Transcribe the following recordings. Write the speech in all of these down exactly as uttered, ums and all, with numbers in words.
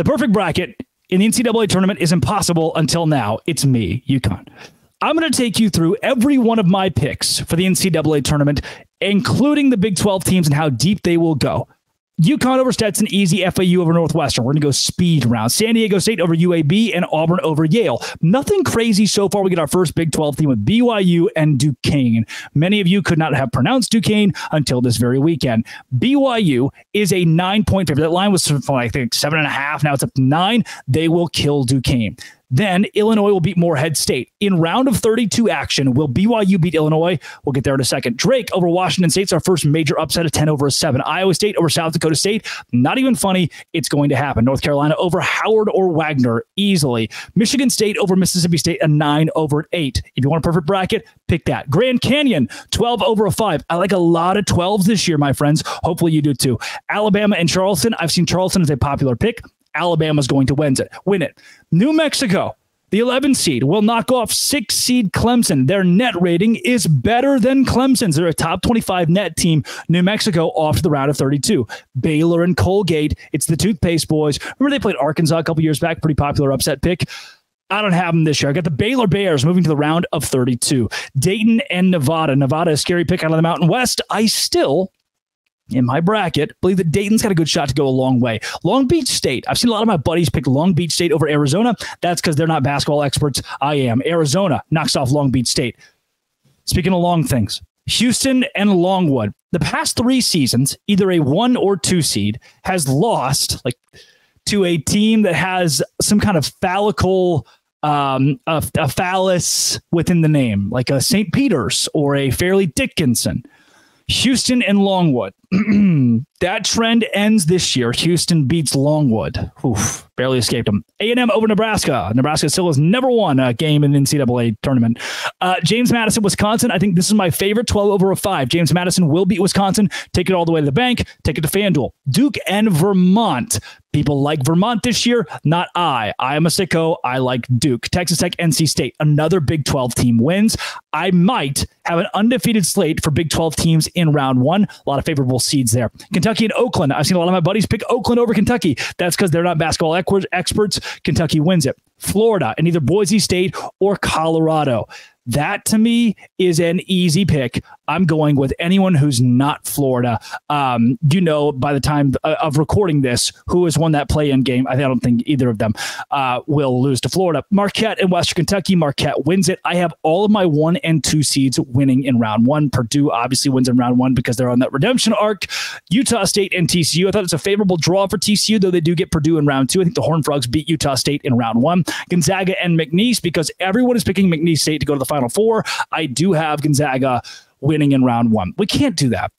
The perfect bracket in the N C double A tournament is impossible until now. It's me, UConn. I'm going to take you through every one of my picks for the N C double A tournament, including the Big twelve teams and how deep they will go. UConn over Stetson, easy. F A U over Northwestern. We're going to go speed round. San Diego State over U A B and Auburn over Yale. Nothing crazy so far. We get our first Big twelve team with B Y U and Duquesne. Many of you could not have pronounced Duquesne until this very weekend. B Y U is a nine-point favorite. That line was from, I think, seven and a half. Now it's up to nine. They will kill Duquesne. Then Illinois will beat Moorhead State. In round of thirty-two action, will B Y U beat Illinois? We'll get there in a second. Drake over Washington State's our first major upset of ten over a seven. Iowa State over South Dakota State. Not even funny. It's going to happen. North Carolina over Howard or Wagner easily. Michigan State over Mississippi State, a nine over an eight. If you want a perfect bracket, pick that. Grand Canyon, twelve over a five. I like a lot of twelves this year, my friends. Hopefully you do too. Alabama and Charleston. I've seen Charleston as a popular pick. Alabama's going to win it. Win it. New Mexico, the eleven seed, will knock off six seed Clemson. Their net rating is better than Clemson's. They're a top twenty-five net team. New Mexico off to the round of thirty-two. Baylor and Colgate. It's the toothpaste boys. Remember they played Arkansas a couple years back. Pretty popular upset pick. I don't have them this year. I got the Baylor Bears moving to the round of thirty-two. Dayton and Nevada. Nevada, a scary pick out of the Mountain West. I still... in my bracket, believe that Dayton's got a good shot to go a long way. Long Beach State. I've seen a lot of my buddies pick Long Beach State over Arizona. That's because they're not basketball experts. I am. Arizona knocks off Long Beach State. Speaking of long things, Houston and Longwood. The past three seasons, either a one or two seed has lost like to a team that has some kind of phallical... Um, a, a phallus within the name, like a Saint Peter's or a Fairleigh Dickinson. Houston and Longwood. That trend ends this year. Houston beats Longwood. Oof, barely escaped them. A and M over Nebraska. Nebraska still has never won a game in the N C double A tournament. Uh, James Madison, Wisconsin. I think this is my favorite, twelve over a five. James Madison will beat Wisconsin. Take it all the way to the bank. Take it to FanDuel. Duke and Vermont. People like Vermont this year. Not I. I am a sicko. I like Duke. Texas Tech, N C State. Another Big twelve team wins. I might have an undefeated slate for Big twelve teams in round one. A lot of favorable seeds there. Kentucky and Oakland. I've seen a lot of my buddies pick Oakland over Kentucky. That's because they're not basketball equ- experts. Kentucky wins it. Florida and either Boise State or Colorado. That to me is an easy pick. I'm going with anyone who's not Florida. Um, you know, by the time of recording this, who has won that play-in game? I don't think either of them uh, will lose to Florida. Marquette and Western Kentucky. Marquette wins it. I have all of my one and two seeds winning in round one. Purdue obviously wins in round one because they're on that redemption arc. Utah State and T C U. I thought it's a favorable draw for T C U, though they do get Purdue in round two. I think the Horned Frogs beat Utah State in round one. Gonzaga and McNeese, because everyone is picking McNeese State to go to the Final Four. I do have Gonzaga winning in round one. We can't do that.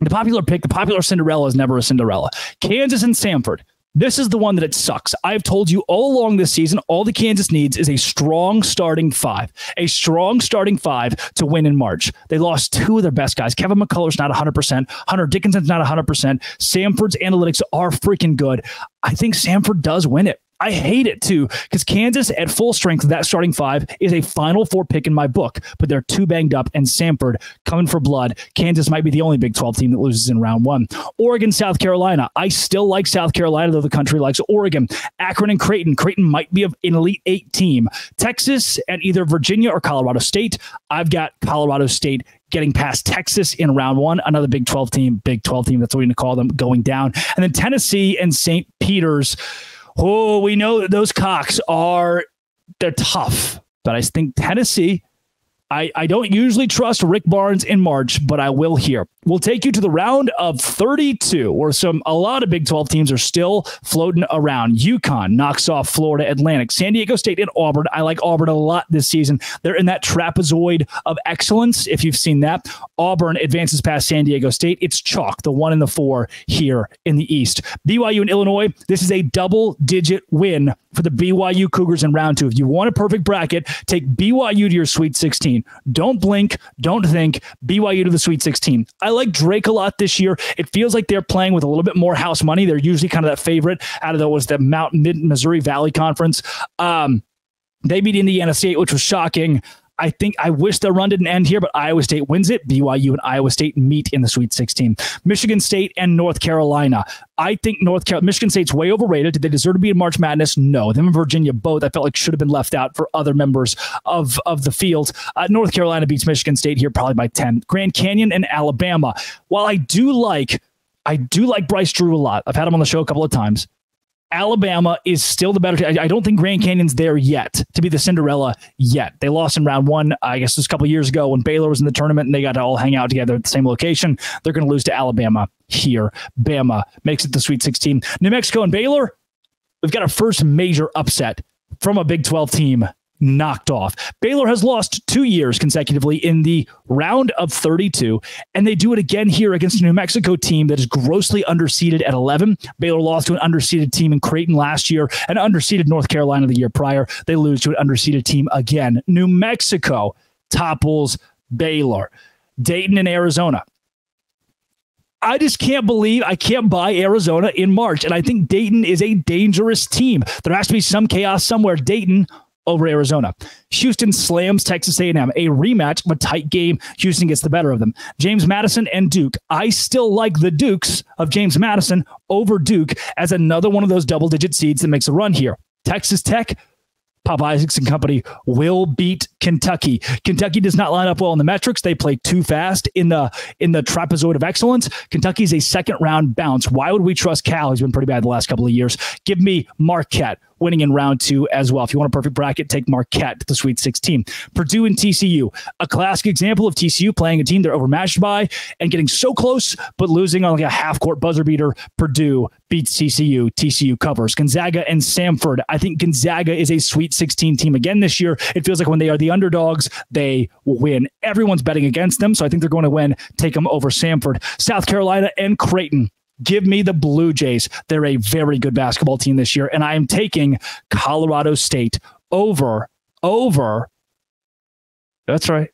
The popular pick, the popular Cinderella is never a Cinderella. Kansas and Samford. This is the one that it sucks. I've told you all along this season, all the Kansas needs is a strong starting five, a strong starting five to win in March. They lost two of their best guys. Kevin McCullough's not one hundred percent. Hunter Dickinson's not one hundred percent. Samford's analytics are freaking good. I think Samford does win it. I hate it, too, because Kansas at full strength, that starting five is a Final Four pick in my book, but they're too banged up, and Samford coming for blood. Kansas might be the only Big twelve team that loses in round one. Oregon, South Carolina. I still like South Carolina, though the country likes Oregon. Akron and Creighton. Creighton might be an Elite Eight team. Texas and either Virginia or Colorado State. I've got Colorado State getting past Texas in round one, another Big twelve team, Big twelve team, that's what we're going to call them, going down. And then Tennessee and Saint Peter's. Oh, we know that those Cocks are, they're tough, but I think Tennessee, I, I don't usually trust Rick Barnes in March, but I will here. We'll take you to the round of thirty-two, where some a lot of Big twelve teams are still floating around. UConn knocks off Florida Atlantic. San Diego State and Auburn. I like Auburn a lot this season. They're in that trapezoid of excellence, if you've seen that. Auburn advances past San Diego State. It's chalk, the one and the four here in the East. B Y U and Illinois. This is a double-digit win for the B Y U Cougars in round two. If you want a perfect bracket, take B Y U to your Sweet sixteen. Don't blink. Don't think. B Y U to the Sweet sixteen. I like Drake a lot this year. It feels like they're playing with a little bit more house money. They're usually kind of that favorite out of the, was the Mount Mid Missouri Valley Conference. Um, they beat Indiana State, which was shocking. I think I wish the run didn't end here, but Iowa State wins it. B Y U and Iowa State meet in the Sweet sixteen. Michigan State and North Carolina. I think North Carolina, Michigan State's way overrated. Did they deserve to be in March Madness? No. Them and Virginia both, I felt like, should have been left out for other members of, of the field. Uh, North Carolina beats Michigan State here probably by ten. Grand Canyon and Alabama. While I do like, I do like Bryce Drew a lot. I've had him on the show a couple of times. Alabama is still the better team. I don't think Grand Canyon's there yet to be the Cinderella yet. They lost in round one, I guess it was a couple of years ago when Baylor was in the tournament and they got to all hang out together at the same location. They're going to lose to Alabama here. Bama makes it the Sweet sixteen. New Mexico and Baylor, we've got a first major upset from a Big twelve team knocked off. Baylor has lost two years consecutively in the round of thirty-two, and they do it again here against a New Mexico team that is grossly underseeded at eleven. Baylor lost to an underseeded team in Creighton last year and underseeded North Carolina the year prior. They lose to an underseeded team again. New Mexico topples Baylor. Dayton and Arizona. I just can't believe I can't buy Arizona in March, and I think Dayton is a dangerous team. There has to be some chaos somewhere. Dayton over Arizona. Houston slams Texas A and M. A rematch of a tight game. Houston gets the better of them. James Madison and Duke. I still like the Dukes of James Madison over Duke as another one of those double-digit seeds that makes a run here. Texas Tech, Pop Isaacs and company will beat Kentucky. Kentucky does not line up well in the metrics. They play too fast in the in the trapezoid of excellence. Kentucky's a second round bounce. Why would we trust Cal? He's been pretty bad the last couple of years. Give me Marquette winning in round two as well. If you want a perfect bracket, take Marquette to the Sweet sixteen. Purdue and T C U, a classic example of T C U playing a team they're overmatched by and getting so close, but losing on like a half-court buzzer beater. Purdue beats T C U. T C U covers. Gonzaga and Samford. I think Gonzaga is a Sweet sixteen team again this year. It feels like when they are the underdogs, they win. Everyone's betting against them, so I think they're going to win. Take them over Samford. South Carolina and Creighton. Give me the Blue Jays. They're a very good basketball team this year, and I am taking Colorado State over, over. That's right.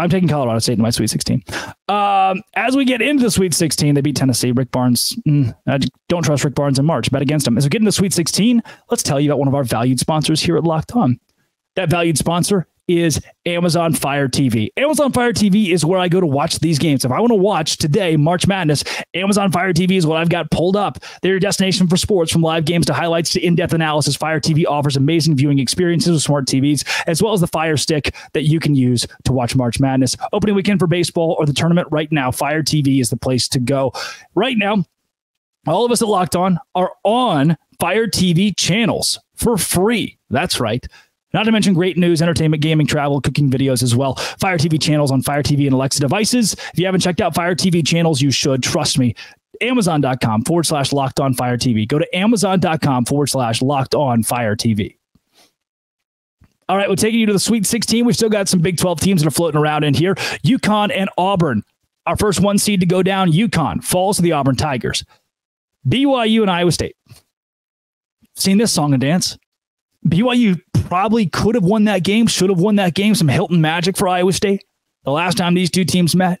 I'm taking Colorado State in my Sweet sixteen. Um, as we get into the Sweet sixteen, they beat Tennessee. Rick Barnes, mm, I don't trust Rick Barnes in March. Bet against him. As we get into the Sweet sixteen, let's tell you about one of our valued sponsors here at Locked On. That valued sponsor is Amazon Fire T V. Amazon Fire T V is where I go to watch these games. If I want to watch today, March Madness, Amazon Fire T V is what I've got pulled up. They're your destination for sports, from live games to highlights to in-depth analysis. Fire T V offers amazing viewing experiences with smart T Vs, as well as the Fire Stick that you can use to watch March Madness. Opening weekend for baseball or the tournament right now, Fire T V is the place to go. Right now, all of us at Locked On are on Fire T V channels for free. That's right. Not to mention great news, entertainment, gaming, travel, cooking videos as well. Fire T V channels on Fire T V and Alexa devices. If you haven't checked out Fire T V channels, you should. Trust me. Amazon.com forward slash locked on Fire TV. Go to Amazon.com forward slash locked on Fire T V. All right, we're taking you to the Sweet sixteen. We've still got some Big twelve teams that are floating around in here. UConn and Auburn. Our first one seed to go down, UConn, falls to the Auburn Tigers. B Y U and Iowa State. Seen this song and dance. B Y U probably could have won that game, should have won that game. Some Hilton magic for Iowa State the last time these two teams met.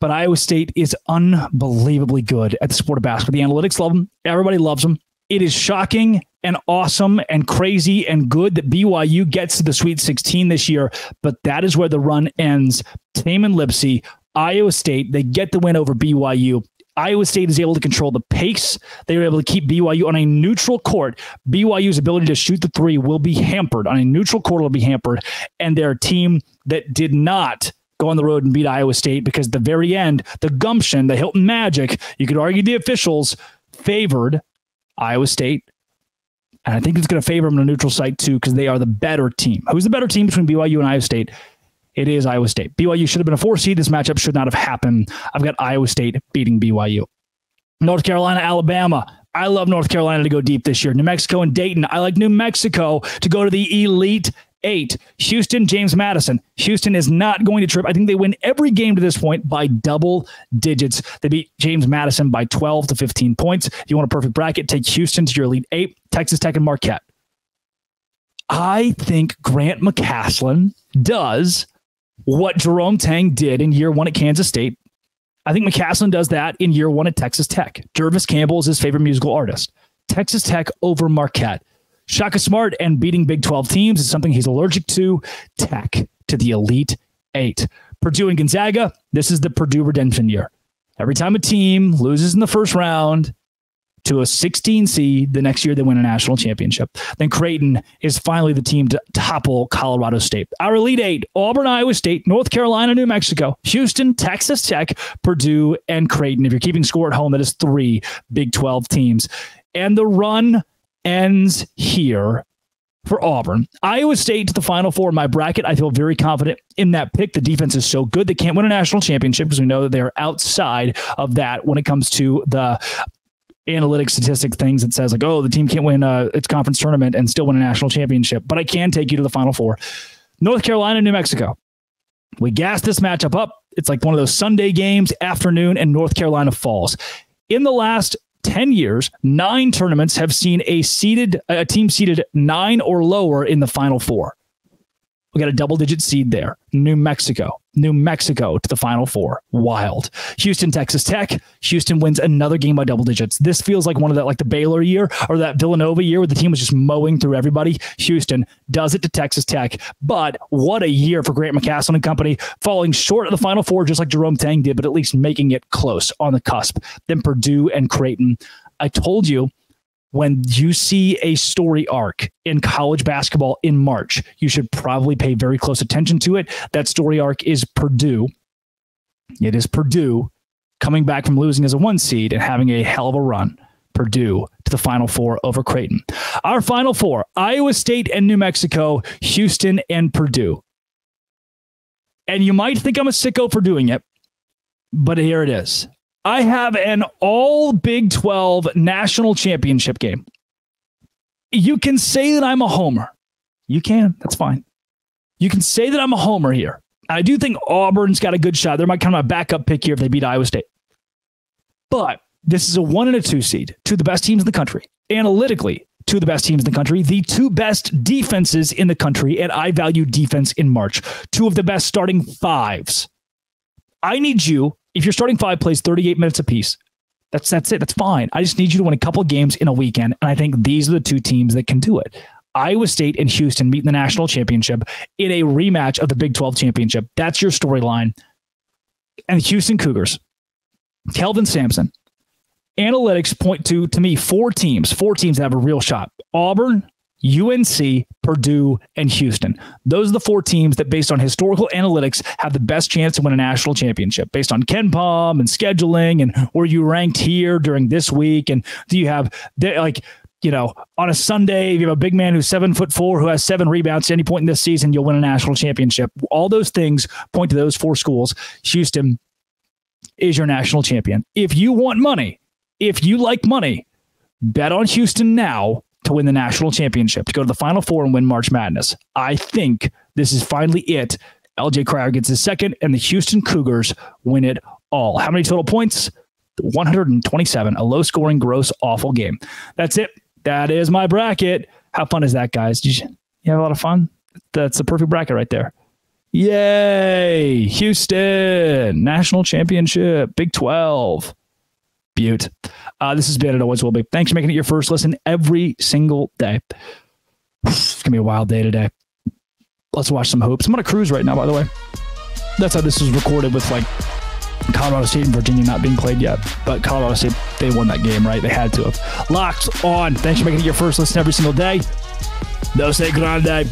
But Iowa State is unbelievably good at the sport of basketball. The analytics love them. Everybody loves them. It is shocking and awesome and crazy and good that B Y U gets to the Sweet sixteen this year. But that is where the run ends. Tayman Lipsey, Iowa State, they get the win over B Y U. Iowa State is able to control the pace. They were able to keep B Y U on a neutral court. B Y U's ability to shoot the three will be hampered. On a neutral court, will be hampered. And they're a team that did not go on the road and beat Iowa State because at the very end, the gumption, the Hilton magic, you could argue the officials favored Iowa State. And I think it's going to favor them on a neutral site too because they are the better team. Who's the better team between B Y U and Iowa State? It is Iowa State. B Y U should have been a four seed. This matchup should not have happened. I've got Iowa State beating B Y U. North Carolina, Alabama. I love North Carolina to go deep this year. New Mexico and Dayton. I like New Mexico to go to the Elite Eight. Houston, James Madison. Houston is not going to trip. I think they win every game to this point by double digits. They beat James Madison by twelve to fifteen points. If you want a perfect bracket, take Houston to your Elite Eight. Texas Tech and Marquette. I think Grant McCaslin does what Jerome Tang did in year one at Kansas State. I think McCaslin does that in year one at Texas Tech. Jervis Campbell is his favorite musical artist. Texas Tech over Marquette. Shaka Smart and beating Big twelve teams is something he's allergic to. Tech to the Elite Eight. Purdue and Gonzaga, this is the Purdue redemption year. Every time a team loses in the first round to a sixteen seed, the next year they win a national championship. Then Creighton is finally the team to topple Colorado State. Our Elite Eight, Auburn, Iowa State, North Carolina, New Mexico, Houston, Texas Tech, Purdue, and Creighton. If you're keeping score at home, that is three Big twelve teams. And the run ends here for Auburn. Iowa State to the Final Four in my bracket. I feel very confident in that pick. The defense is so good. They can't win a national championship because we know that they are outside of that when it comes to the analytic statistic things that says like, oh, the team can't win uh, its conference tournament and still win a national championship, but I can take you to the Final Four. North Carolina, New Mexico. We gas this matchup up. It's like one of those Sunday games afternoon and North Carolina falls. In the last ten years, nine tournaments have seen a seeded, a team seeded nine or lower in the Final Four. We got a double-digit seed there. New Mexico. New Mexico to the Final Four. Wild. Houston, Texas Tech. Houston wins another game by double digits. This feels like one of that, like the Baylor year or that Villanova year where the team was just mowing through everybody. Houston does it to Texas Tech. But what a year for Grant McCaslin and company, falling short of the Final Four just like Jerome Tang did, but at least making it close on the cusp. Then Purdue and Creighton. I told you, when you see a story arc in college basketball in March, you should probably pay very close attention to it. That story arc is Purdue. It is Purdue coming back from losing as a one seed and having a hell of a run. Purdue to the Final Four over Creighton. Our Final Four, Iowa State and New Mexico, Houston and Purdue. And you might think I'm a sicko for doing it, but here it is. I have an all Big twelve national championship game. You can say that I'm a homer. You can. That's fine. You can say that I'm a homer here. I do think Auburn's got a good shot. They're my kind of my backup pick here if they beat Iowa State. But this is a one and a two seed, two of the best teams in the country. Analytically, two of the best teams in the country, the two best defenses in the country, and I value defense in March. Two of the best starting fives. I need you. If you're starting five plays thirty-eight minutes apiece, that's that's it. That's fine. I just need you to win a couple games in a weekend, and I think these are the two teams that can do it. Iowa State and Houston meet in the national championship in a rematch of the Big twelve championship. That's your storyline. And the Houston Cougars, Kelvin Sampson. Analytics point to, to me, four teams, four teams that have a real shot. Auburn, U N C, Purdue, and Houston. Those are the four teams that, based on historical analytics, have the best chance to win a national championship based on Ken Palm and scheduling and were you ranked here during this week? And do you have, like, you know, on a Sunday, if you have a big man who's seven foot four, who has seven rebounds at any point in this season, you'll win a national championship. All those things point to those four schools. Houston is your national champion. If you want money, if you like money, bet on Houston now to win the national championship, to go to the Final Four and win March Madness. I think this is finally it. L J Cryer gets his second, and the Houston Cougars win it all. How many total points? one hundred twenty-seven, a low-scoring, gross, awful game. That's it. That is my bracket. How fun is that, guys? Did you, you have a lot of fun? That's the perfect bracket right there. Yay! Houston! National Championship! Big twelve! Butte. Uh, this has been, it always will be. Thanks for making it your first listen every single day. It's going to be a wild day today. Let's watch some hoops. I'm on a cruise right now, by the way. That's how this was recorded, with like Colorado State and Virginia not being played yet. But Colorado State, they won that game, right? They had to have. Locked on. Thanks for making it your first listen every single day. No se grande.